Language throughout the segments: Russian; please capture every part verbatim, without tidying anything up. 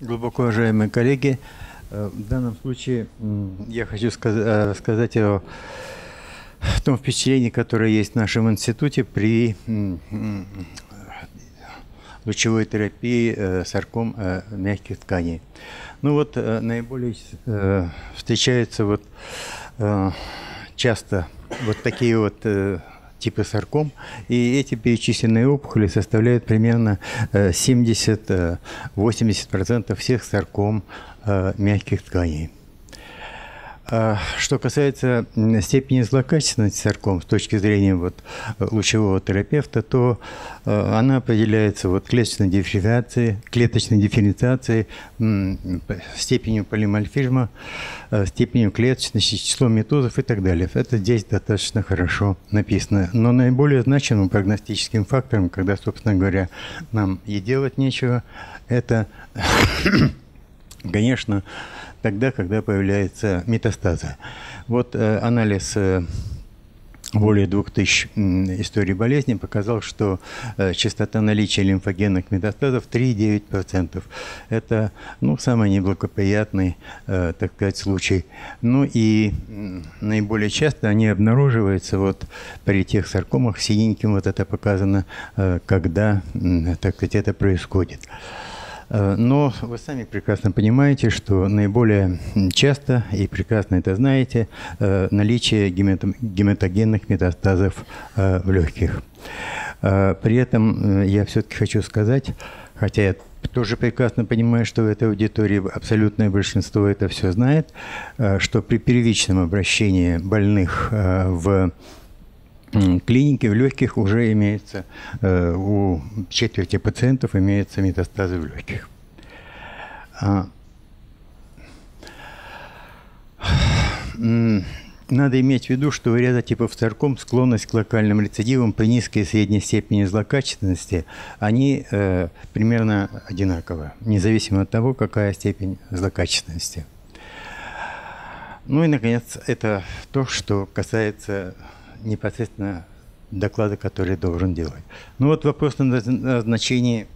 Глубоко уважаемые коллеги, в данном случае я хочу сказ- сказать о том впечатлении, которое есть в нашем институте при лучевой терапии сарком мягких тканей. Ну вот наиболее встречаются вот часто вот такие вот типы сарком, и эти перечисленные опухоли составляют примерно семьдесят-восемьдесят процентов всех сарком мягких тканей. Что касается степени злокачественности сарком с точки зрения вот лучевого терапевта, то она определяется вот клеточной дифференциацией, клеточной дифференциацией, степенью полиморфизма, степенью клеточности, числом метозов и так далее. Это здесь достаточно хорошо написано. Но наиболее значимым прогностическим фактором, когда, собственно говоря, нам и делать нечего, это, конечно, тогда, когда появляется метастаза. Вот э, анализ э, более двух тысяч э, историй болезни показал, что э, частота наличия лимфогенных метастазов три и девять десятых процента. Это, ну, самый неблагоприятный, э, так сказать, случай. Ну и э, наиболее часто они обнаруживаются вот при тех саркомах, синеньким вот это показано, э, когда, э, так сказать, это происходит. Но вы сами прекрасно понимаете, что наиболее часто, и прекрасно это знаете, наличие гематогенных метастазов в легких. При этом я все-таки хочу сказать, хотя я тоже прекрасно понимаю, что в этой аудитории абсолютное большинство это все знает, что при первичном обращении больных в клинике в легких уже имеется, у четверти пациентов имеются метастазы в легких. Надо иметь в виду, что у ряда типов сарком склонность к локальным рецидивам при низкой и средней степени злокачественности, они э, примерно одинаковы, независимо от того, какая степень злокачественности. Ну и, наконец, это то, что касается непосредственно доклада, который должен делать. Ну вот вопрос о назначении,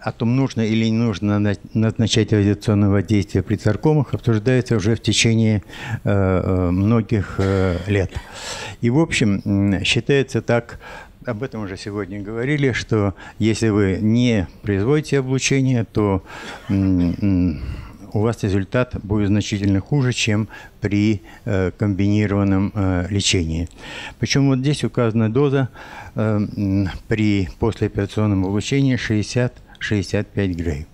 о том, нужно или не нужно назначать радиационного воздействия при саркомах, обсуждается уже в течение многих лет. И, в общем, считается так, об этом уже сегодня говорили, что если вы не производите облучение, то у вас результат будет значительно хуже, чем при э, комбинированном э, лечении. Причем вот здесь указана доза э, при послеоперационном облучении шестьдесят-шестьдесят пять грей.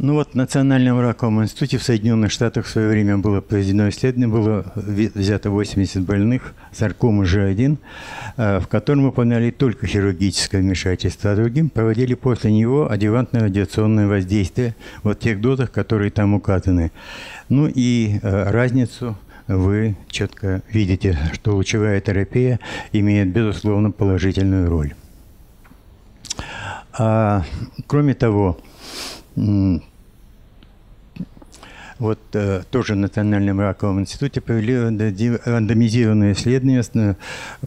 Ну вот в Национальном раковом институте в Соединенных Штатах в свое время было проведено исследование, было взято восемьдесят больных саркомы Ж один, в котором выполняли только хирургическое вмешательство, а другим проводили после него адъювантное радиационное воздействие вот в тех дозах, которые там указаны. Ну и разницу вы четко видите, что лучевая терапия имеет, безусловно, положительную роль. А, кроме того, вот э, тоже в Национальном раковом институте провели рандомизированные исследования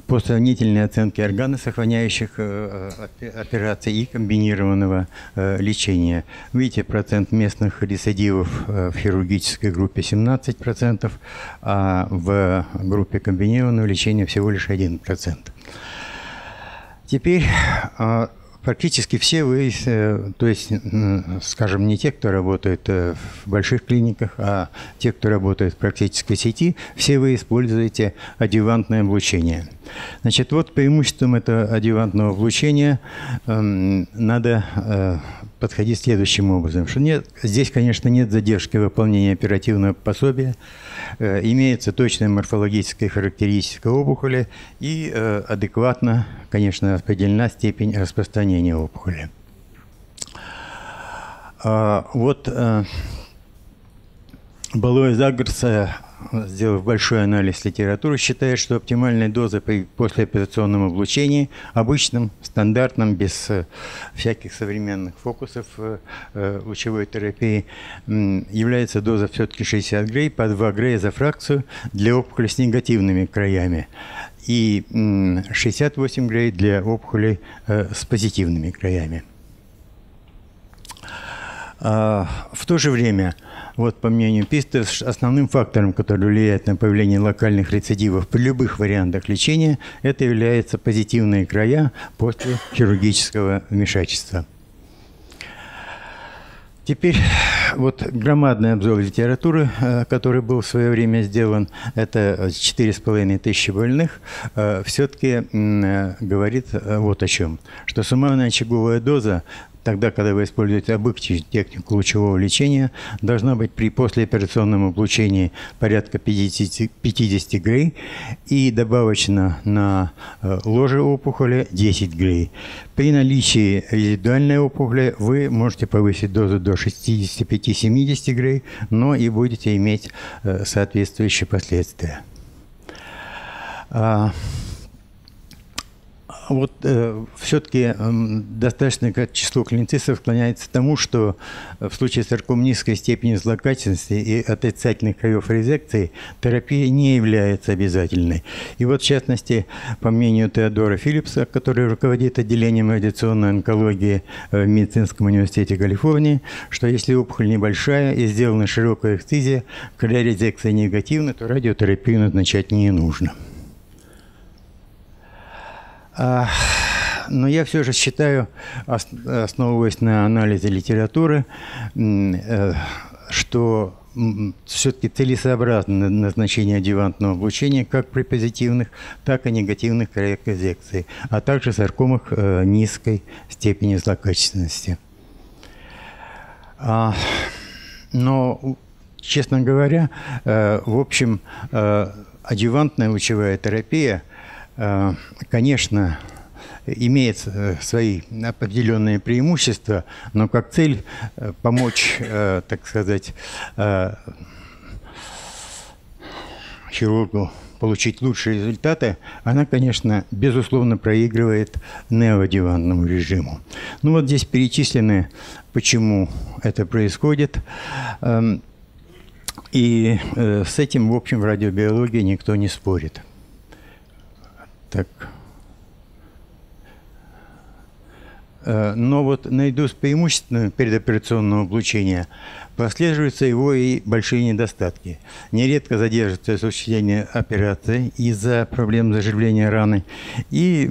по сравнительной оценке органосохраняющих э, операций и комбинированного э, лечения. Видите, процент местных рецидивов э, в хирургической группе семнадцать процентов, а в группе комбинированного лечения всего лишь один процент. Теперь э, практически все вы, то есть, скажем, не те, кто работает в больших клиниках, а те, кто работает в практической сети, все вы используете адъювантное облучение. Значит, вот преимуществом этого адъювантного облучения надо подходить следующим образом. Что нет, здесь, конечно, нет задержки выполнения оперативного пособия, имеется точная морфологическая характеристика опухоли и адекватно, конечно, определена степень распространения опухоли. Вот Балой и Загорс, сделав большой анализ литературы, считает, что оптимальная доза при послеоперационном облучении, обычном, стандартном, без всяких современных фокусов лучевой терапии, является доза все-таки шестьдесят грей по два грея за фракцию для опухоли с негативными краями и шестьдесят восемь грей для опухолей с позитивными краями. В то же время, вот по мнению Пистера, основным фактором, который влияет на появление локальных рецидивов при любых вариантах лечения, это являются позитивные края после хирургического вмешательства. Теперь вот громадный обзор литературы, который был в свое время сделан, это четыре с половиной тысячи больных, все-таки говорит вот о чем. Что суммарная очаговая доза, тогда, когда вы используете обычную технику лучевого лечения, должна быть при послеоперационном облучении порядка пятьдесят, пятьдесят грей и добавочно на ложе опухоли десять грей. При наличии резидуальной опухоли вы можете повысить дозу до шестидесяти пяти — семидесяти грей, но и будете иметь соответствующие последствия. Вот э, все-таки э, достаточное число клиницистов склоняется к тому, что в случае сарком низкой степени злокачественности и отрицательных краев резекции терапия не является обязательной. И вот, в частности, по мнению Теодора Филлипса, который руководит отделением радиационной онкологии в Медицинском университете Калифорнии, что если опухоль небольшая и сделана широкая эксцизия, когда резекция негативна, то радиотерапию назначать не нужно. Но я все же считаю, основываясь на анализе литературы, что все-таки целесообразно назначение адъювантного облучения как при позитивных, так и негативных краях резекции, а также саркомах низкой степени злокачественности. Но, честно говоря, в общем, адъювантная лучевая терапия, конечно, имеет свои определенные преимущества, но как цель помочь, так сказать, хирургу получить лучшие результаты, она, конечно, безусловно проигрывает неоадъювантному режиму. Ну вот здесь перечислены, почему это происходит. И с этим, в общем, в радиобиологии никто не спорит. Так. Но вот наряду с преимуществом предоперационного облучения прослеживаются его и большие недостатки. Нередко задерживается осуществление операции из-за проблем заживления раны. И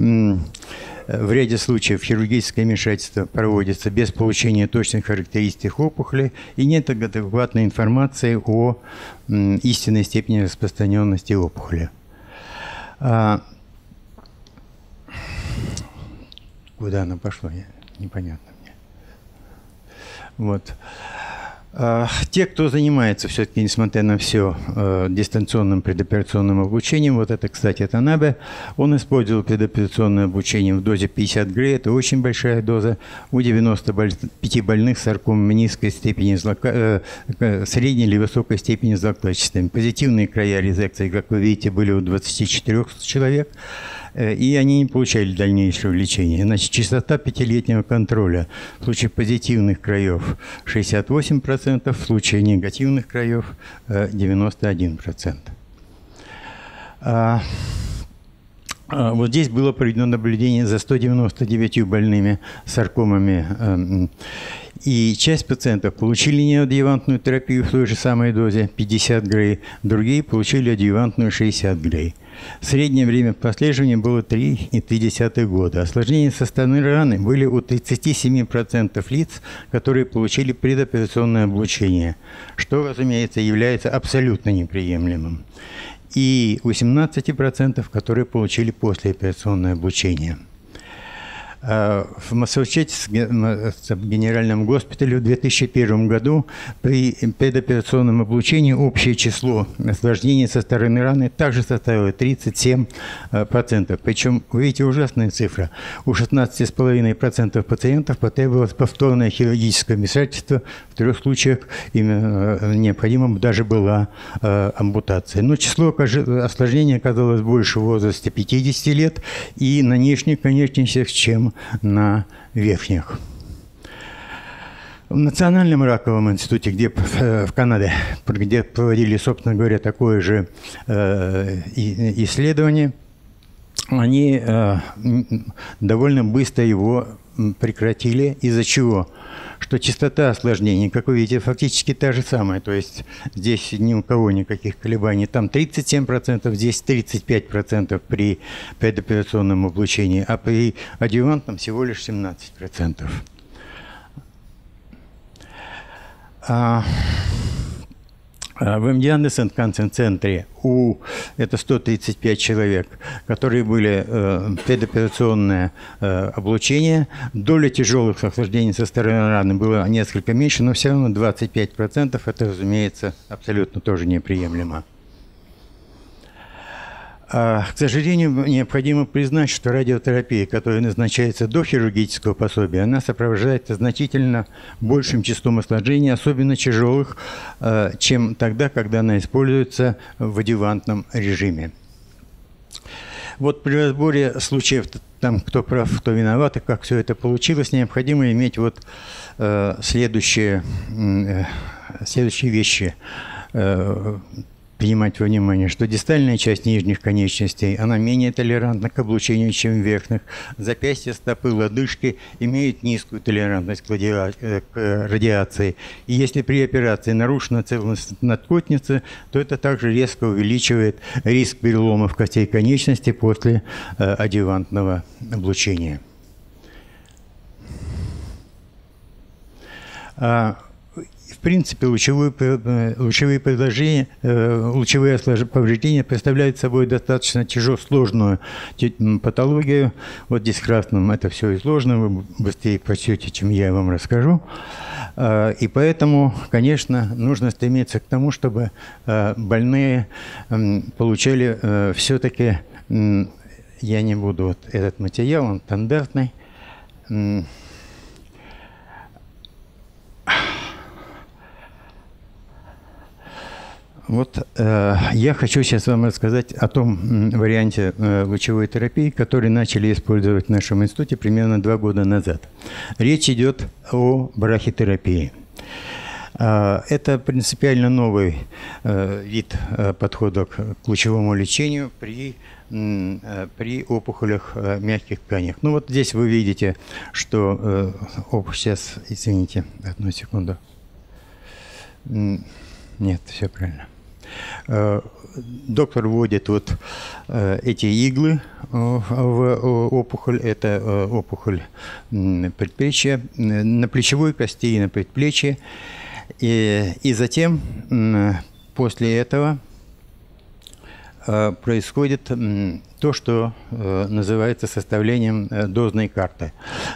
в ряде случаев хирургическое вмешательство проводится без получения точных характеристик опухоли и нет адекватной информации о истинной степени распространенности опухоли. Куда она пошла, непонятно мне. Вот. А, те, кто занимается все-таки, несмотря на все, э, дистанционным предоперационным облучением, вот это, кстати, Танабе, он использовал предоперационное облучение в дозе пятьдесят грей, это очень большая доза, у девяноста пяти больных с саркомами низкой степени, злока... э, средней или высокой степени злокачественности. Позитивные края резекции, как вы видите, были у двадцати четырёх человек, и они не получали дальнейшего лечения. Значит, частота пятилетнего контроля в случае позитивных краев шестьдесят восемь процентов, в случае негативных краев девяносто один процент. А вот здесь было проведено наблюдение за ста девяноста девятью больными саркомами, и часть пациентов получили неоадъювантную терапию в той же самой дозе пятьдесят грей, другие получили адъювантную шестьдесят грей. Среднее время прослеживания было три и три десятых года. Осложнения со стороны раны были у тридцати семи процентов лиц, которые получили предоперационное облучение, что, разумеется, является абсолютно неприемлемым, и у семнадцати процентов, которые получили послеоперационное облучение. В Массачусетском генеральном госпитале в две тысячи первом году при предоперационном облучении общее число осложнений со стороны раны также составило тридцать семь процентов. Причем, вы видите, ужасная цифра. У шестнадцати с половиной процентов пациентов потребовалось повторное хирургическое вмешательство. В трех случаях им необходима даже была ампутация. Но число осложнений оказалось больше в возрасте пятидесяти лет и на нижних конечностях, чем на верхних. В Национальном раковом институте, где в Канаде, где проводили, собственно говоря, такое же исследование, они довольно быстро его прекратили, из-за чего что частота осложнений, как вы видите, фактически та же самая. То есть здесь ни у кого никаких колебаний. Там тридцать семь процентов, здесь тридцать пять процентов при предоперационном облучении, а при адъювантном всего лишь семнадцать процентов. А в эм ди Андерсен концентре у это сто тридцать пять человек, которые были э, предоперационное э, облучение. Доля тяжелых осложнений со стороны раны была несколько меньше, но все равно двадцать пять процентов. Это, разумеется, абсолютно тоже неприемлемо. А, к сожалению, необходимо признать, что радиотерапия, которая назначается до хирургического пособия, она сопровождается значительно большим числом осложнений, особенно тяжелых, а, чем тогда, когда она используется в адъювантном режиме. Вот при разборе случаев, там, кто прав, кто виноват, и как все это получилось, необходимо иметь вот а, следующие, а, следующие вещи а, – принимать во внимание, что дистальная часть нижних конечностей, она менее толерантна к облучению, чем верхних. Запястья, стопы, лодыжки имеют низкую толерантность к радиации. И если при операции нарушена целостность надкотницы, то это также резко увеличивает риск переломов костей конечности после адъювантного облучения. В принципе, лучевые, лучевые, предложения, лучевые повреждения представляют собой достаточно тяжело сложную патологию. Вот здесь красным это все и сложно, вы быстрее прочтете, чем я вам расскажу. И поэтому, конечно, нужно стремиться к тому, чтобы больные получали все-таки, я не буду, вот этот материал, он стандартный. Вот э, я хочу сейчас вам рассказать о том варианте э, лучевой терапии, который начали использовать в нашем институте примерно два года назад. Речь идет о брахитерапии. Э, это принципиально новый э, вид э, подхода к, к лучевому лечению при, э, при опухолях э, мягких тканях. Ну вот здесь вы видите, что э, опухоль, сейчас, извините, одну секунду. Нет, все правильно. Доктор вводит вот эти иглы в опухоль, это опухоль предплечья, на плечевой кости и на предплечье. И, и затем, после этого, происходит то, что называется составлением дозной карты.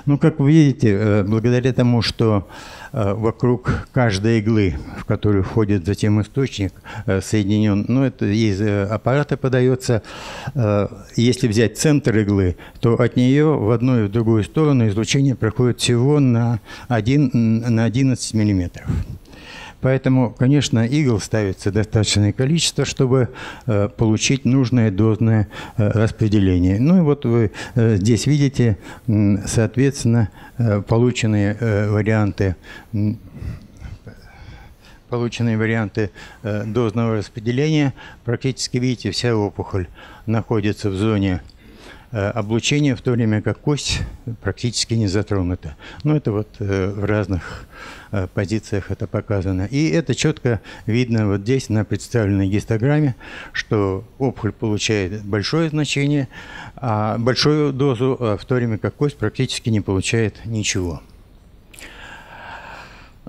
Ну, как вы видите, благодаря тому, что вокруг каждой иглы, в которую входит затем источник, соединен, ну, это из аппарата подается, если взять центр иглы, то от нее в одну и в другую сторону излучение проходит всего на, один, на одиннадцать миллиметров. Поэтому, конечно, игл ставится достаточное количество, чтобы э, получить нужное дозное э, распределение. Ну и вот вы э, здесь видите, э, соответственно, э, полученные э, варианты, э, полученные варианты э, дозного распределения. Практически, видите, вся опухоль находится в зоне э, облучения, в то время как кость практически не затронута. Но это вот э, в разных позициях это показано. И это четко видно вот здесь на представленной гистограмме, что опухоль получает большое значение, большую дозу, а в то время как кость практически не получает ничего.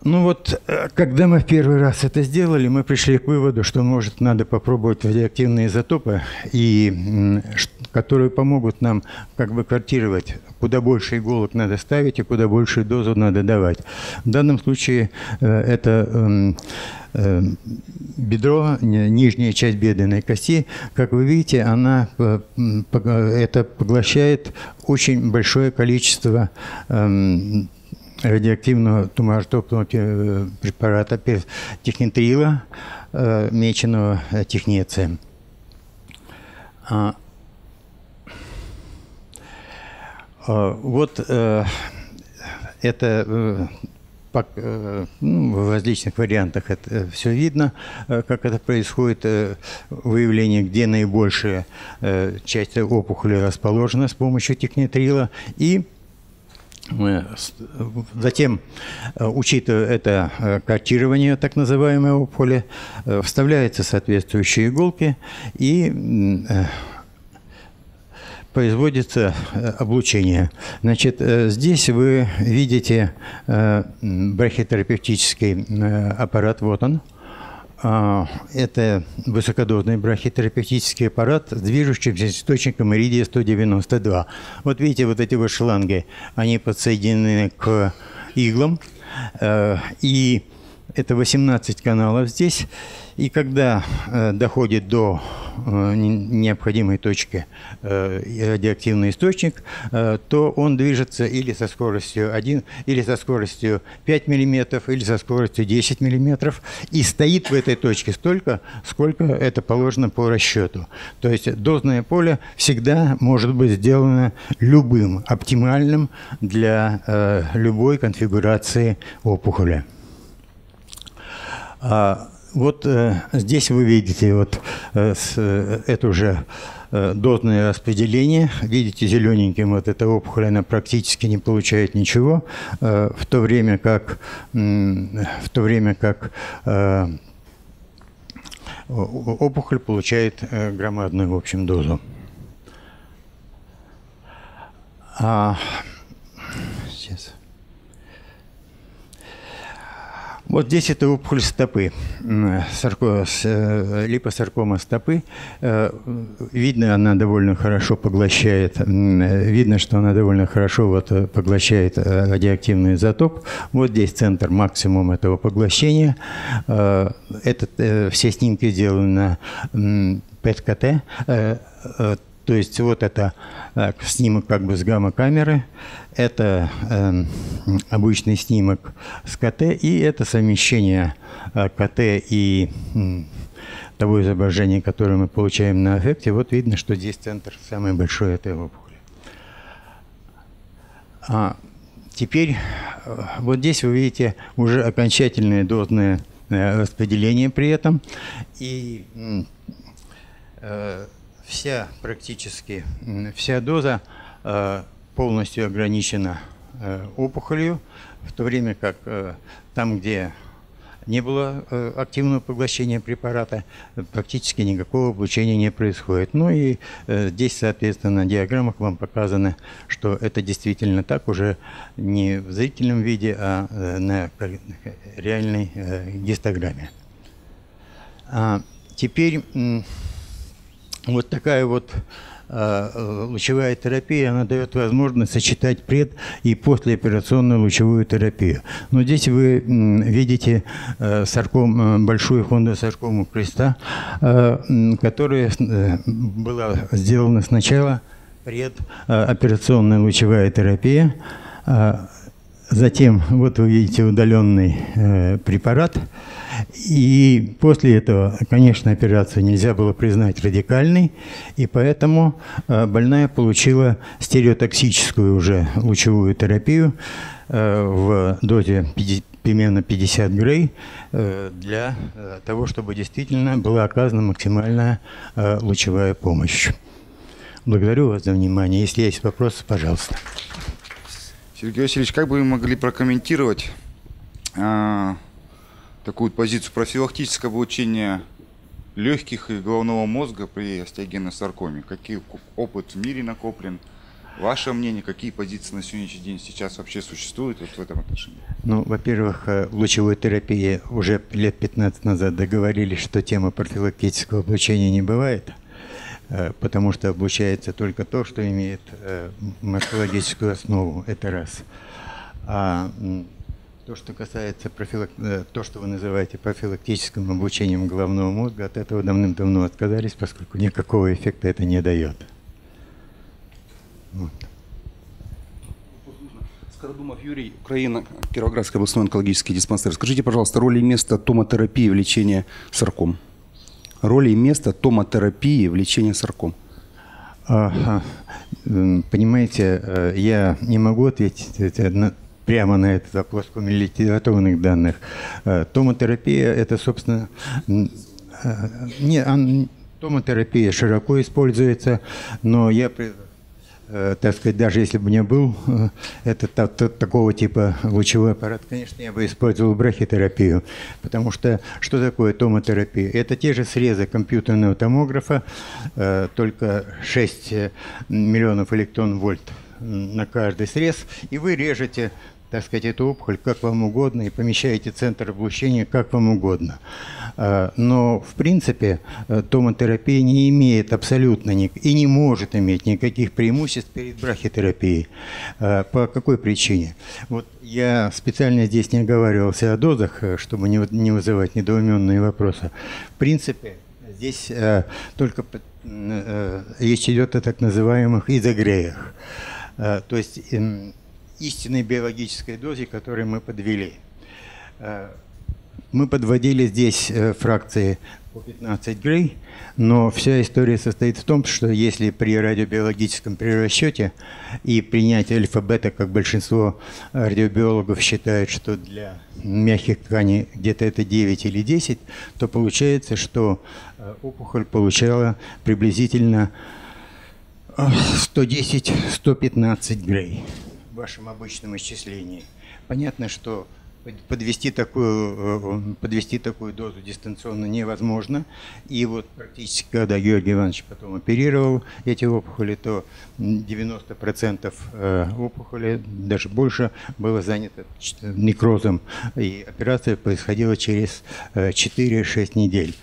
Ну вот, когда мы в первый раз это сделали, мы пришли к выводу, что, может, надо попробовать радиоактивные изотопы, и, которые помогут нам как бы картировать, куда больше иголок надо ставить и куда большую дозу надо давать. В данном случае это бедро, нижняя часть бедренной кости, как вы видите, она это поглощает очень большое количество радиоактивного туморотропного препарата технитрила, меченого технецием. Вот это в различных вариантах это все видно, как это происходит, выявление, где наибольшая часть опухоли расположена с помощью технитрила, и Затем, учитывая это картирование, так называемого поля, вставляются соответствующие иголки и производится облучение. Значит, здесь вы видите брахитерапевтический аппарат, вот он. Это высокодозный брахитерапевтический аппарат с движущимся источником иридия сто девяносто два. Вот видите, вот эти вот шланги, они подсоединены к иглам. И это восемнадцать каналов здесь. И когда доходит до необходимой точки радиоактивный источник, то он движется или со скоростью один, или со скоростью пять миллиметров, или со скоростью десять миллиметров. И стоит в этой точке столько, сколько это положено по расчету. То есть дозное поле всегда может быть сделано любым, оптимальным для любой конфигурации опухоли. А вот э, здесь вы видите вот, э, с, э, это уже э, дозное распределение. Видите, зелененьким вот эта опухоль, она практически не получает ничего, э, в то время как, э, в то время как э, опухоль получает э, громадную, в общем, дозу. А, сейчас. Вот здесь это опухоль стопы, саркоз, липосаркома стопы. Видно, она довольно хорошо поглощает, видно, что она довольно хорошо вот поглощает радиоактивный изотоп. Вот здесь центр, максимум этого поглощения. Это все снимки сделаны на пэт ка тэ. То есть вот это так, снимок как бы с гамма-камеры, это э, обычный снимок с ка тэ, и это совмещение э, ка тэ и э, того изображения, которое мы получаем на аффекте. Вот видно, что здесь центр самый большой этой опухоли. А теперь э, вот здесь вы видите уже окончательное дозное э, распределение при этом. И э, Вся практически, вся доза э, полностью ограничена э, опухолью, в то время как э, там, где не было э, активного поглощения препарата, практически никакого облучения не происходит. Ну и э, здесь, соответственно, на диаграммах вам показано, что это действительно так, уже не в зрительном виде, а э, на реальной э, гистограмме. А теперь... Э, Вот такая вот э, лучевая терапия, она дает возможность сочетать пред- и послеоперационную лучевую терапию. Но здесь вы м, видите э, сарком, большую хондосаркому креста, э, которая э, была сделана сначала предоперационная лучевая терапия, э, затем вот вы видите удаленный э, препарат. И после этого, конечно, операцию нельзя было признать радикальной, и поэтому больная получила стереотоксическую уже лучевую терапию в дозе примерно пятьдесят грей для того, чтобы действительно была оказана максимальная лучевая помощь. Благодарю вас за внимание. Если есть вопросы, пожалуйста. Сергей Васильевич, как бы вы могли прокомментировать такую позицию профилактического облучения легких и головного мозга при остеогенной саркоме? Какие опыт в мире накоплен? Ваше мнение, какие позиции на сегодняшний день сейчас вообще существуют вот в этом отношении? Ну, во-первых, в лучевой терапии уже лет пятнадцать назад договорились, что тема профилактического облучения не бывает, потому что облучается только то, что имеет морфологическую основу. Это раз. А то, что касается профилак... то, что вы называете профилактическим облучением головного мозга, от этого давным-давно отказались, поскольку никакого эффекта это не дает. Вот. Скородумов Юрий, Украина, Кировоградский областной онкологический диспансер. Скажите, пожалуйста, роль и место томотерапии в лечении сарком? Роль и место томотерапии в лечении сарком? Ага. Понимаете, я не могу ответить на... прямо на этот вопрос, кроме литературных данных. Томотерапия – это, собственно… Не, томотерапия широко используется, но я так сказать, даже если бы у меня был этот, тот, такого типа лучевой аппарат, конечно, я бы использовал брахитерапию. Потому что что такое томотерапия? Это те же срезы компьютерного томографа, только шесть миллионов электрон-вольт на каждый срез, и вы режете, так сказать, эту опухоль как вам угодно и помещаете центр облучения как вам угодно. Но, в принципе, томотерапия не имеет абсолютно и не может иметь никаких преимуществ перед брахитерапией. По какой причине? Вот я специально здесь не оговаривался о дозах, чтобы не вызывать недоуменные вопросы. В принципе, здесь только речь идет о так называемых изогреях. То есть истинной биологической дозе, которую мы подвели. Мы подводили здесь фракции по пятнадцать грей, но вся история состоит в том, что если при радиобиологическом прирасчете и принятии альфа-бета, как большинство радиобиологов считают, что для мягких тканей где-то это девять или десять, то получается, что опухоль получала приблизительно сто десять — сто пятнадцать грей. В вашем обычном исчислении. Понятно, что подвести такую, подвести такую дозу дистанционно невозможно. И вот практически, когда Георгий Иванович потом оперировал эти опухоли, то девяносто процентов опухоли, даже больше, было занято некрозом. И операция происходила через четыре-шесть недель.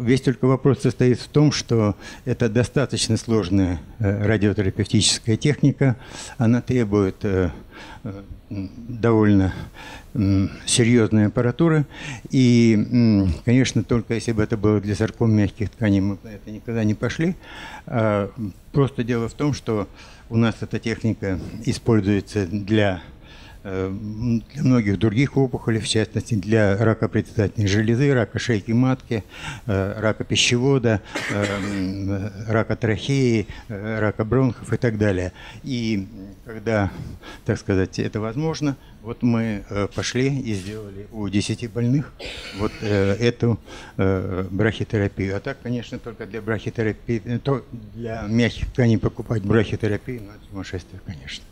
Весь только вопрос состоит в том, что это достаточно сложная радиотерапевтическая техника. Она требует довольно серьезной аппаратуры. И, конечно, только если бы это было для сарком мягких тканей, мы на это никогда не пошли. Просто дело в том, что у нас эта техника используется для... для многих других опухолей, в частности, для рака предстательной железы, рака шейки матки, рака пищевода, рака трахеи, рака бронхов и так далее. И когда, так сказать, это возможно, вот мы пошли и сделали у десяти больных вот эту брахитерапию. А так, конечно, только для брахитерапии, то для мягких тканей покупать брахитерапию, ну, это сумасшествие, конечно.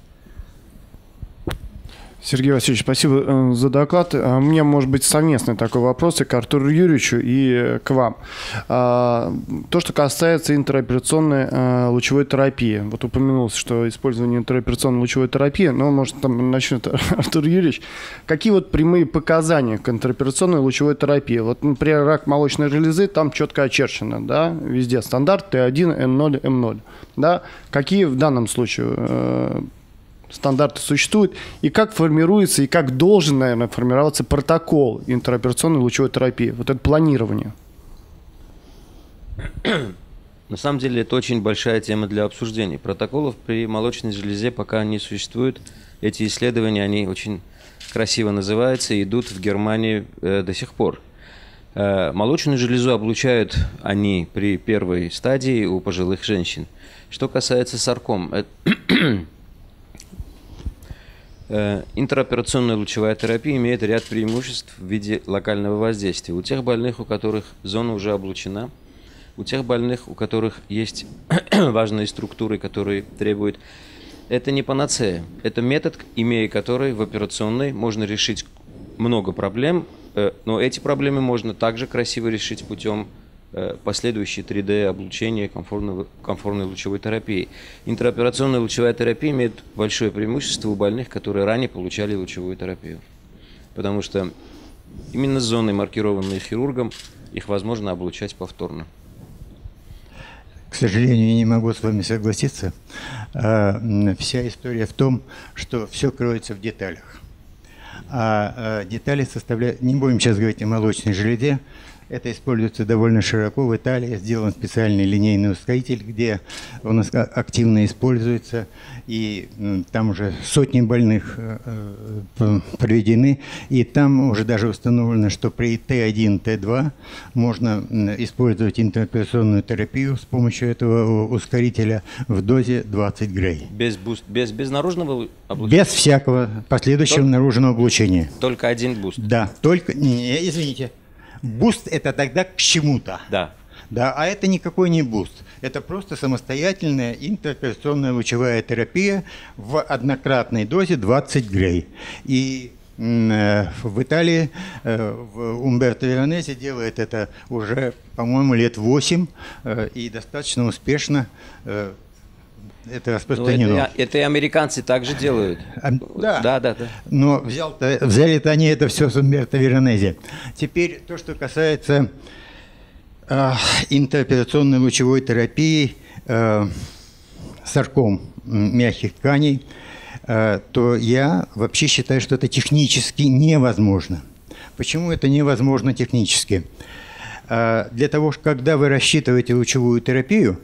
Сергей Васильевич, спасибо за доклад. У меня, может быть, совместный такой вопрос и к Артуру Юрьевичу, и к вам. То, что касается интероперационной лучевой терапии. Вот упомянулось, что использование интероперационной лучевой терапии, но, может, там начнет Артур Юрьевич. Какие вот прямые показания к интероперационной лучевой терапии? Вот, например, рак молочной железы, там четко очерчено, да, везде стандарт Т один, М ноль, М ноль. Да? Какие в данном случае стандарты существуют, и как формируется, и как должен, наверное, формироваться протокол интероперационной лучевой терапии, вот это планирование? На самом деле это очень большая тема для обсуждений. Протоколов при молочной железе пока не существует. Эти исследования, они очень красиво называются, идут в Германии э, до сих пор. Э, молочную железу облучают они при первой стадии у пожилых женщин. Что касается сарком, это интероперационная лучевая терапия имеет ряд преимуществ в виде локального воздействия. У тех больных, у которых зона уже облучена, у тех больных, у которых есть важные структуры, которые требуют. Это не панацея. Это метод, имея который в операционной можно решить много проблем, но эти проблемы можно также красиво решить путем последующие три дэ облучения комфортной, комфортной лучевой терапии. Интероперационная лучевая терапия имеет большое преимущество у больных, которые ранее получали лучевую терапию. Потому что именно зоны, маркированные хирургом, их возможно облучать повторно. К сожалению, я не могу с вами согласиться. Вся история в том, что все кроется в деталях. А детали составляют... Не будем сейчас говорить о молочной железе. Это используется довольно широко. В Италии сделан специальный линейный ускоритель, где у нас активно используется. И там уже сотни больных проведены. И там уже даже установлено, что при Т один, Т два можно использовать интероперационную терапию с помощью этого ускорителя в дозе двадцать грей. Без, буст, без, без наружного облучения? Без всякого последующего только, наружного облучения. Только один буст? Да. Только, не, извините. Буст – это тогда к чему-то. Да. Да, а это никакой не буст. Это просто самостоятельная интеркальционная лучевая терапия в однократной дозе двадцать грей. И в Италии Умберто Веронезе делает это уже, по-моему, лет восемь, и достаточно успешно это распространено. Это, это и американцы также делают. А, да, да, да, да. Но взяли-то они это все с Умберто Веронезе. Теперь то, что касается э, интероперационной лучевой терапии э, сарком мягких тканей, то я вообще считаю, что это технически невозможно. Почему это невозможно технически? Для того, когда вы рассчитываете лучевую терапию,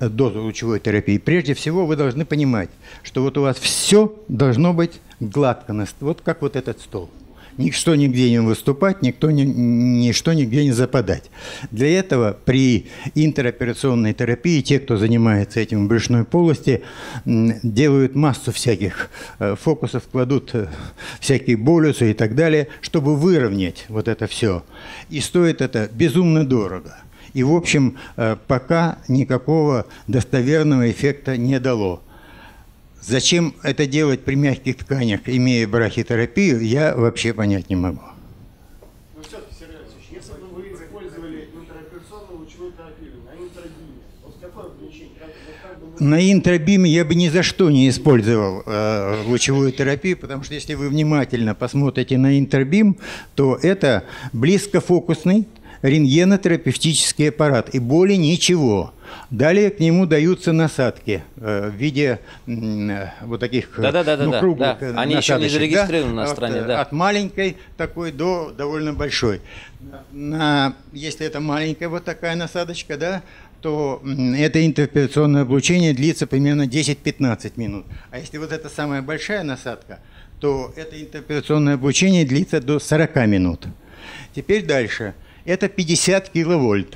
дозу лучевой терапии, прежде всего вы должны понимать, что вот у вас все должно быть гладко, вот как вот этот стол. Ничто нигде не выступать, никто не, ничто нигде не западать. Для этого при интероперационной терапии те, кто занимается этим в брюшной полости, делают массу всяких фокусов, кладут всякие болюсы и так далее, чтобы выровнять вот это все. И стоит это безумно дорого. И, в общем, пока никакого достоверного эффекта не дало. Зачем это делать при мягких тканях, имея брахитерапию, я вообще понять не могу. Ну все-таки, Сергей Алексеевич, если бы вы использовали интероперационную лучевую терапию на интрабиме, вот какое облегчение? На интрабиме я бы ни за что не использовал э, лучевую терапию, потому что если вы внимательно посмотрите на интрабим, то это близкофокусный рентгенотерапевтический аппарат и более ничего. Далее к нему даются насадки э, в виде э, вот таких да, да, да, ну, да, круглых да. Они еще не зарегистрированы да? на стране. От, да. от маленькой такой до довольно большой. Да. На, если это маленькая вот такая насадочка, да, то это интероперационное облучение длится примерно десять-пятнадцать минут. А если вот эта самая большая насадка, то это интероперационное облучение длится до сорока минут. Теперь дальше. Это пятьдесят киловольт.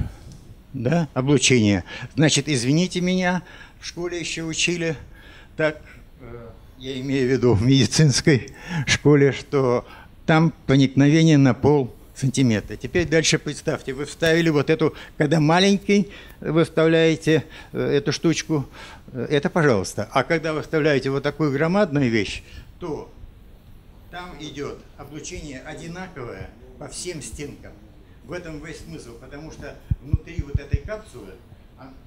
Да, облучение. Значит, извините меня, в школе еще учили, так, я имею в виду в медицинской школе, что там проникновение на пол сантиметра. Теперь дальше представьте, вы вставили вот эту, когда маленький вы вставляете эту штучку, это пожалуйста. А когда вы вставляете вот такую громадную вещь, то там идет облучение одинаковое по всем стенкам. В этом весь смысл, потому что внутри вот этой капсулы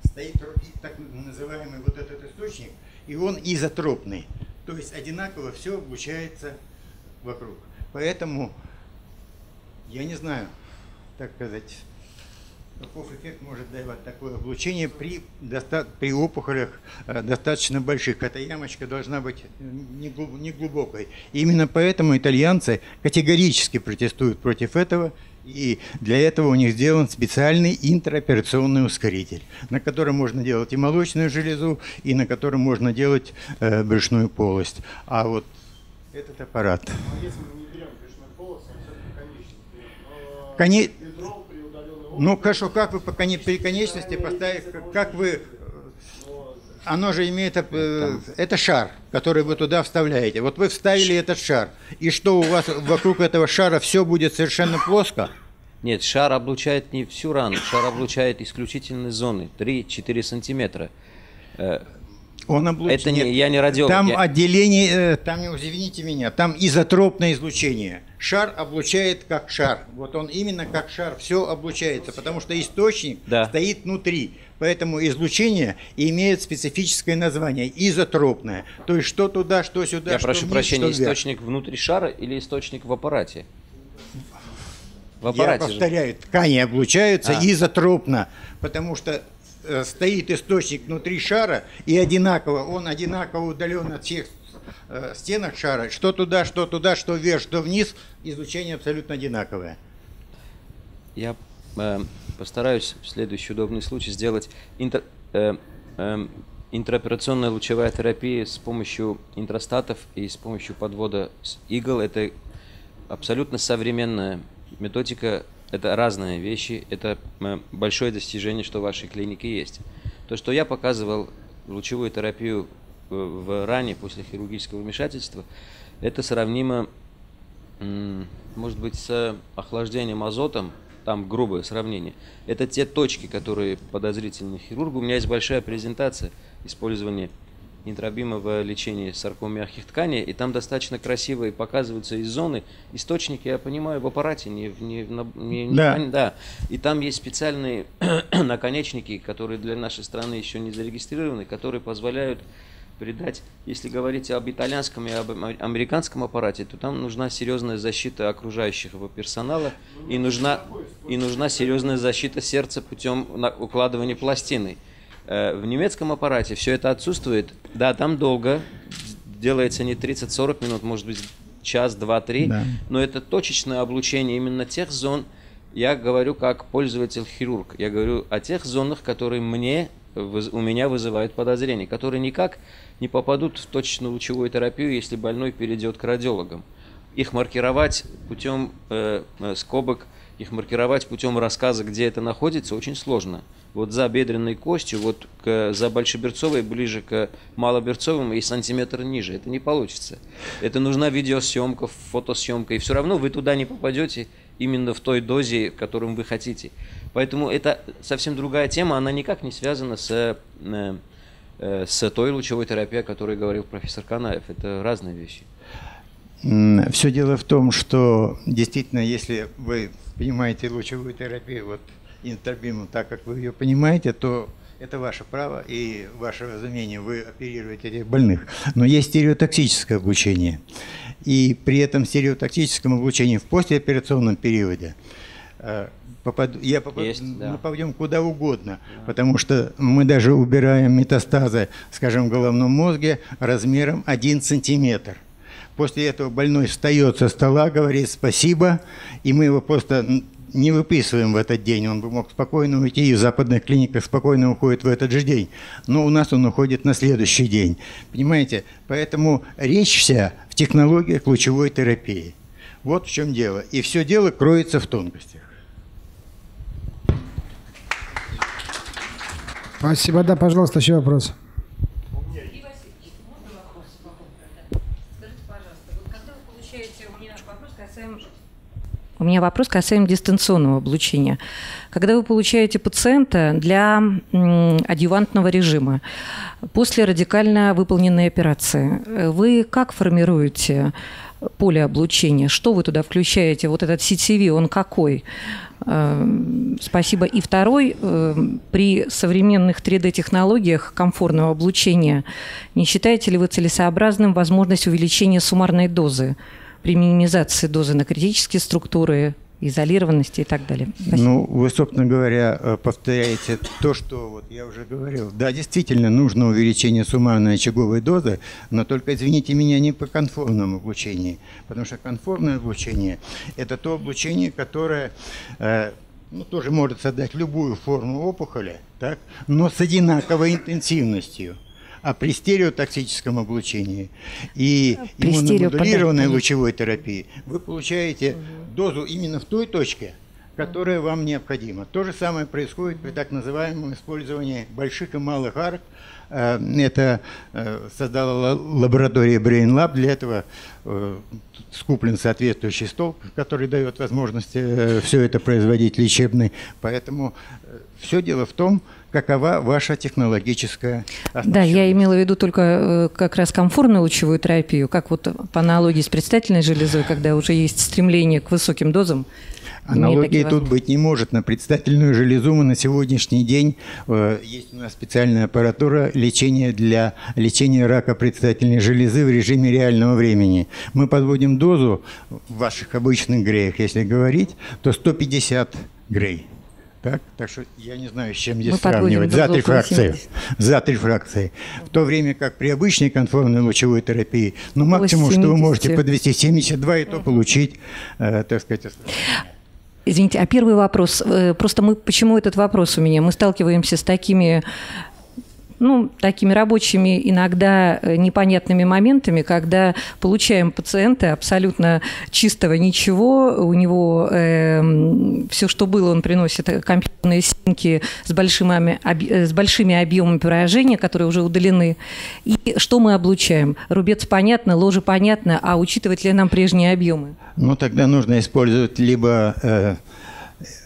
стоит так называемый вот этот источник, и он изотропный. То есть одинаково все облучается вокруг. Поэтому, я не знаю, так сказать, каков эффект может давать такое облучение при, при опухолях достаточно больших. Эта ямочка должна быть неглубокой. Именно поэтому итальянцы категорически протестуют против этого. И для этого у них сделан специальный интероперационный ускоритель, на котором можно делать и молочную железу, и на котором можно делать э, брюшную полость. А вот этот аппарат... А если мы не берем брюшную полость, он все-таки конечности. Но... Кони... при удаленной области... Ну, хорошо, как вы по кон... при конечности поставите, как вы... Оно же имеет... Это шар, который вы туда вставляете. Вот вы вставили этот шар. И что у вас вокруг этого шара все будет совершенно плоско? Нет, шар облучает не всю рану. Шар облучает исключительные зоны. три-четыре сантиметра. Он облуч... Это не, я не радиолог. Там я... отделение, там, извините меня, там изотропное излучение. Шар облучает как шар. Вот он именно как шар все облучается, потому что источник да. стоит внутри. Поэтому излучение имеет специфическое название, изотропное. То есть что туда, что сюда, я что прошу вниз, прощения, что источник внутри шара или источник в аппарате? В аппарате я же. повторяю, ткани облучаются а. изотропно, потому что... стоит источник внутри шара, и одинаково, он одинаково удален от всех э, стенок шара, что туда, что туда, что вверх, что вниз, излучение абсолютно одинаковое. Я э, постараюсь в следующий удобный случай сделать интер, э, э, интероперационная лучевая терапия с помощью интростатов и с помощью подвода игл. Это абсолютно современная методика. Это разные вещи, это большое достижение, что в вашей клинике есть. То, что я показывал лучевую терапию в ране после хирургического вмешательства, это сравнимо, может быть, с охлаждением азотом там грубое сравнение. Это те точки, которые подозрительны хирургу. У меня есть большая презентация использования интрабима в лечении сарком мягких тканей, и там достаточно красиво и показываются из зоны источники, я понимаю, в аппарате, не, не, не, да. не да. И там есть специальные наконечники, которые для нашей страны еще не зарегистрированы, которые позволяют передать, если говорить об итальянском и об американском аппарате, то там нужна серьезная защита окружающего персонала и нужна, и нужна серьезная защита сердца путем укладывания пластины. В немецком аппарате все это отсутствует. Да, там долго, делается не тридцать-сорок минут, может быть час, два, три, да. но это точечное облучение именно тех зон, я говорю как пользователь-хирург, я говорю о тех зонах, которые мне, у меня вызывают подозрения, которые никак не попадут в точечную лучевую терапию, если больной перейдет к радиологам. Их маркировать путем э, скобок, их маркировать путем рассказа, где это находится, очень сложно. Вот за бедренной костью, вот к, за большеберцовой, ближе к малоберцовым и сантиметр ниже. Это не получится. Это нужна видеосъемка, фотосъемка. И все равно вы туда не попадете именно в той дозе, в которой вы хотите. Поэтому это совсем другая тема. Она никак не связана с, с той лучевой терапией, о которой говорил профессор Канаев. Это разные вещи. Все дело в том, что действительно, если вы понимаете лучевую терапию, вот, интрабимом, так как вы ее понимаете, то это ваше право и ваше разумение, вы оперируете этих больных. Но есть стереотоксическое облучение. И при этом стереотоксическом облучении в послеоперационном периоде попаду, я попаду, есть, мы да. пойдем куда угодно, да. потому что мы даже убираем метастазы, скажем, в головном мозге размером один сантиметр. После этого больной встает со стола, говорит «спасибо», и мы его просто... не выписываем в этот день, он бы мог спокойно уйти, и в западных клиниках спокойно уходит в этот же день, но у нас он уходит на следующий день, понимаете? Поэтому речь вся в технологиях лучевой терапии. Вот в чем дело. И все дело кроется в тонкостях. Спасибо. Да, пожалуйста, еще вопрос. У меня вопрос касаемо дистанционного облучения. Когда вы получаете пациента для адъювантного режима после радикально выполненной операции, вы как формируете поле облучения? Что вы туда включаете? Вот этот си ти ви, он какой? Спасибо. И второй, при современных три дэ технологиях комфортного облучения, не считаете ли вы целесообразным возможность увеличения суммарной дозы при минимизации дозы на критические структуры, изолированности и так далее? Спасибо. Ну, вы, собственно говоря, повторяете то, что вот я уже говорил. Да, действительно, нужно увеличение суммарной очаговой дозы, но только, извините меня, не по конформному облучению, потому что конформное облучение – это то облучение, которое э, ну, тоже может создать любую форму опухоли, так, но с одинаковой интенсивностью. А при стереотоксическом облучении и иммуномодулированной лучевой терапии вы получаете дозу именно в той точке, которая вам необходима. То же самое происходит при так называемом использовании больших и малых арок. Это создала лаборатория Brain Lab. Для этого скуплен соответствующий стол, который дает возможность все это производить лечебный. Поэтому все дело в том, какова ваша технологическая оснащенность. Да, я имела в виду только как раз комфортную лучевую терапию, как вот по аналогии с предстательной железой, когда уже есть стремление к высоким дозам. Аналогии тут быть не может. На предстательную железу мы на сегодняшний день э, есть у нас специальная аппаратура лечения для лечения рака предстательной железы в режиме реального времени. Мы подводим дозу в ваших обычных греях, если говорить, то сто пятьдесят грей. Так? Так что я не знаю, с чем здесь мы сравнивать. За три, фракции. За три фракции. В то время как при обычной конформной лучевой терапии, ну максимум, что вы можете подвести семьдесят два, и то получить, э, так сказать, осложнение. Извините, а первый вопрос, просто мы, почему этот вопрос у меня? Мы сталкиваемся с такими, ну, такими рабочими, иногда непонятными моментами, когда получаем пациента абсолютно чистого ничего, у него э, все, что было, он приносит компьютерные снимки с большими, с большими объемами поражения, которые уже удалены. И что мы облучаем? Рубец понятно, ложе понятно, а учитывать ли нам прежние объемы? Ну, тогда нужно использовать либо э,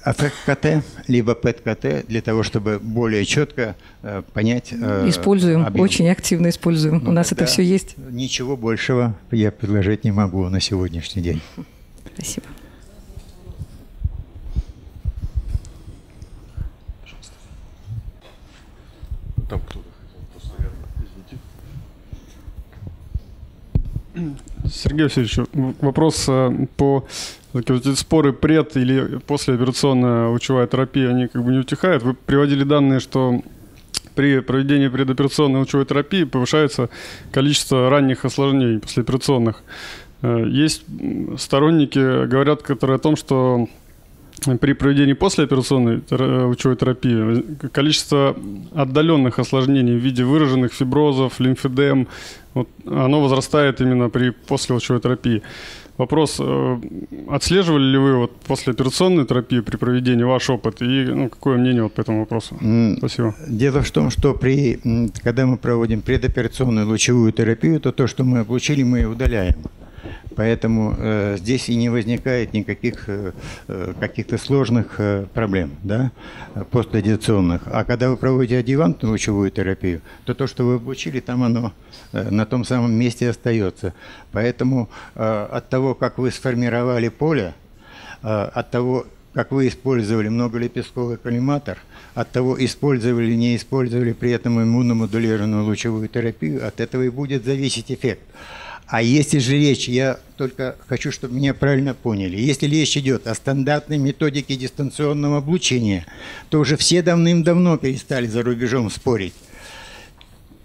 АФКТ, либо ПЭТ-КТ, для того, чтобы более четко э, понять э, Используем, объем. Очень активно используем. Ну, у нас это все есть. Ничего большего я предложить не могу на сегодняшний день. Спасибо. Пожалуйста. Там кто-то хотел, просто верно. Извините. Сергей Васильевич, вопрос по... Споры пред- или послеоперационная лучевая терапия, они как бы не утихают. Вы приводили данные, что при проведении предоперационной лучевой терапии повышается количество ранних осложнений послеоперационных. Есть сторонники, говорят, которые о том, что при проведении послеоперационной лучевой терапии количество отдаленных осложнений в виде выраженных фиброзов, лимфедем, вот, оно возрастает именно при послелучевой терапии. Вопрос, отслеживали ли вы вот послеоперационную терапию при проведении, ваш опыт, и ну, какое мнение вот по этому вопросу? Спасибо. Дело в том, что при, когда мы проводим предоперационную лучевую терапию, то то, что мы облучили, мы и удаляем. Поэтому э, здесь и не возникает никаких э, каких-то сложных э, проблем, да, пострадиационных. А когда вы проводите адъювантную лучевую терапию, то то, что вы облучили, там оно э, на том самом месте остается. Поэтому э, от того, как вы сформировали поле, э, от того, как вы использовали многолепестковый коллиматор, от того, использовали или не использовали при этом иммуномодулированную лучевую терапию, от этого и будет зависеть эффект. А если же речь, я только хочу, чтобы меня правильно поняли, если речь идет о стандартной методике дистанционного облучения, то уже все давным-давно перестали за рубежом спорить.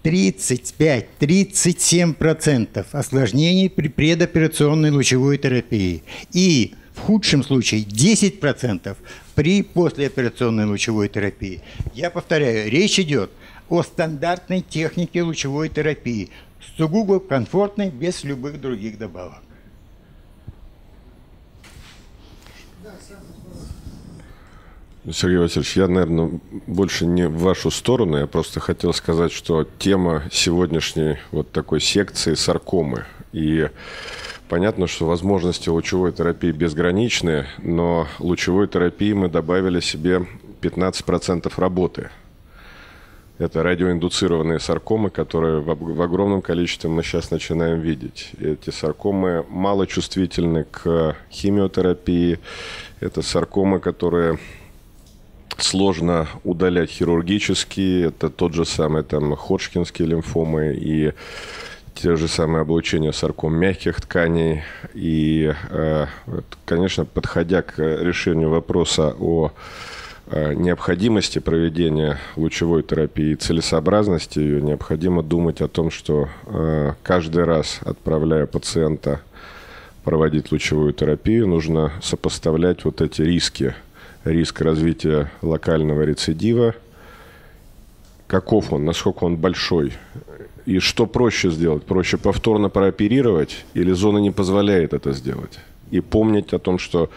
тридцать пять — тридцать семь процентов осложнений при предоперационной лучевой терапии и в худшем случае десять процентов при послеоперационной лучевой терапии. Я повторяю, речь идет о стандартной технике лучевой терапии, сугубо комфортный, без любых других добавок. Сергей Васильевич, я, наверное, больше не в вашу сторону. Я просто хотел сказать, что тема сегодняшней вот такой секции – саркомы. И понятно, что возможности лучевой терапии безграничны, но лучевой терапии мы добавили себе пятнадцать процентов работы. Это радиоиндуцированные саркомы, которые в огромном количестве мы сейчас начинаем видеть. Эти саркомы мало чувствительны к химиотерапии. Это саркомы, которые сложно удалять хирургически. Это тот же самый там ходжкинские лимфомы и те же самые облучения сарком мягких тканей. И, конечно, подходя к решению вопроса о необходимости проведения лучевой терапии, целесообразности ее, необходимо думать о том, что каждый раз, отправляя пациента проводить лучевую терапию, нужно сопоставлять вот эти риски. Риск развития локального рецидива, каков он, насколько он большой. И что проще сделать? Проще повторно прооперировать или зона не позволяет это сделать? И помнить о том, что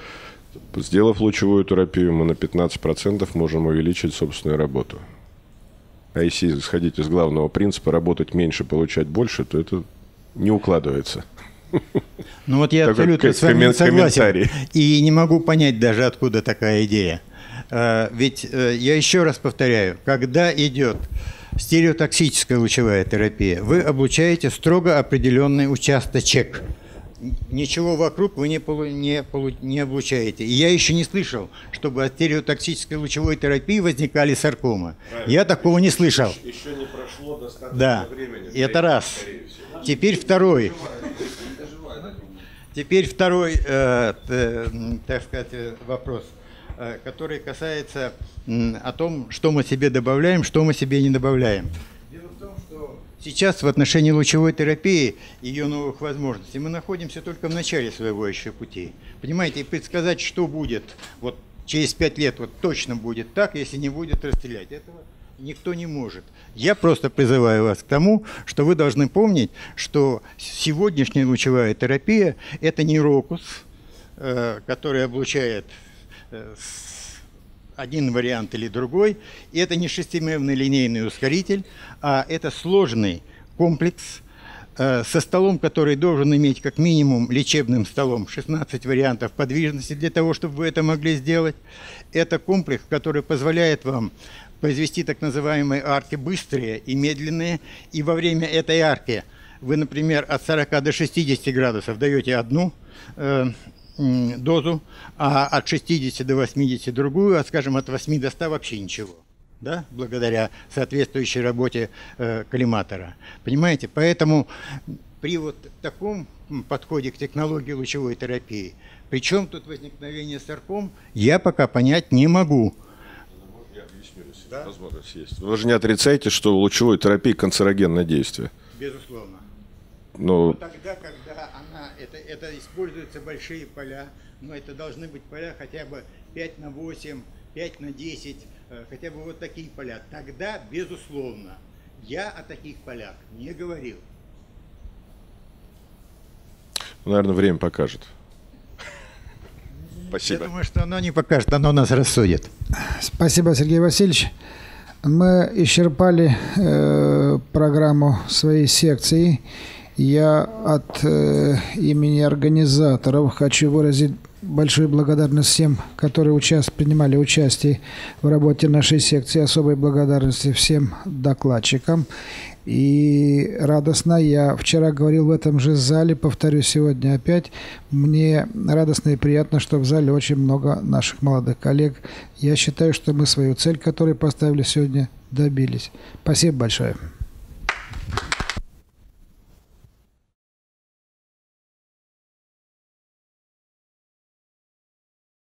сделав лучевую терапию, мы на пятнадцать процентов можем увеличить собственную работу. А если исходить из главного принципа «работать меньше, получать больше», то это не укладывается. Ну вот я абсолютно с вами согласен. И не могу понять даже, откуда такая идея. Ведь я еще раз повторяю, когда идет стереотоксическая лучевая терапия, вы облучаете строго определенный участочек. Ничего вокруг вы не, полу, не, полу, не облучаете. И я еще не слышал, чтобы от стереотоксической лучевой терапии возникали саркомы. Правильно. Я такого еще не слышал. Еще не прошло достаточно да. времени. Это раз. Теперь второй. Теперь второй, так сказать, вопрос, который касается о том, что мы себе добавляем, что мы себе не добавляем. Сейчас в отношении лучевой терапии и ее новых возможностей мы находимся только в начале своего еще пути. Понимаете, и предсказать, что будет вот через пять лет, вот точно будет так, если не будет расстрелять. Этого никто не может. Я просто призываю вас к тому, что вы должны помнить, что сегодняшняя лучевая терапия – это не рокус, который облучает один вариант или другой. И это не шестимерный линейный ускоритель, а это сложный комплекс со столом, который должен иметь как минимум лечебным столом шестнадцать вариантов подвижности для того, чтобы вы это могли сделать. Это комплекс, который позволяет вам произвести так называемые арки быстрые и медленные. И во время этой арки вы, например, от сорока до шестидесяти градусов даете одну э, дозу, а от шестидесяти до восьмидесяти другую, а, скажем, от восьми до ста вообще ничего. Да? Благодаря соответствующей работе э, коллиматора. Понимаете? Поэтому при вот таком подходе к технологии лучевой терапии, причем тут возникновение сарком, я пока понять не могу. Я объясню, если да? возможность есть. Вы же не отрицаете, что у лучевой терапии канцерогенное действие? Безусловно. Но... но тогда, когда она, это, это используются большие поля, но это должны быть поля хотя бы пять на восемь, пять на десять, хотя бы вот такие поля. Тогда, безусловно, я о таких полях не говорил. Наверное, время покажет. Спасибо. Я думаю, что оно не покажет, оно нас рассудит. Спасибо, Сергей Васильевич. Мы исчерпали э, программу своей секции. Я от э, имени организаторов хочу выразить большую благодарность всем, которые участ... принимали участие в работе нашей секции. Особой благодарности всем докладчикам. И радостно, я вчера говорил в этом же зале, повторю сегодня опять, мне радостно и приятно, что в зале очень много наших молодых коллег. Я считаю, что мы свою цель, которую поставили сегодня, добились. Спасибо большое.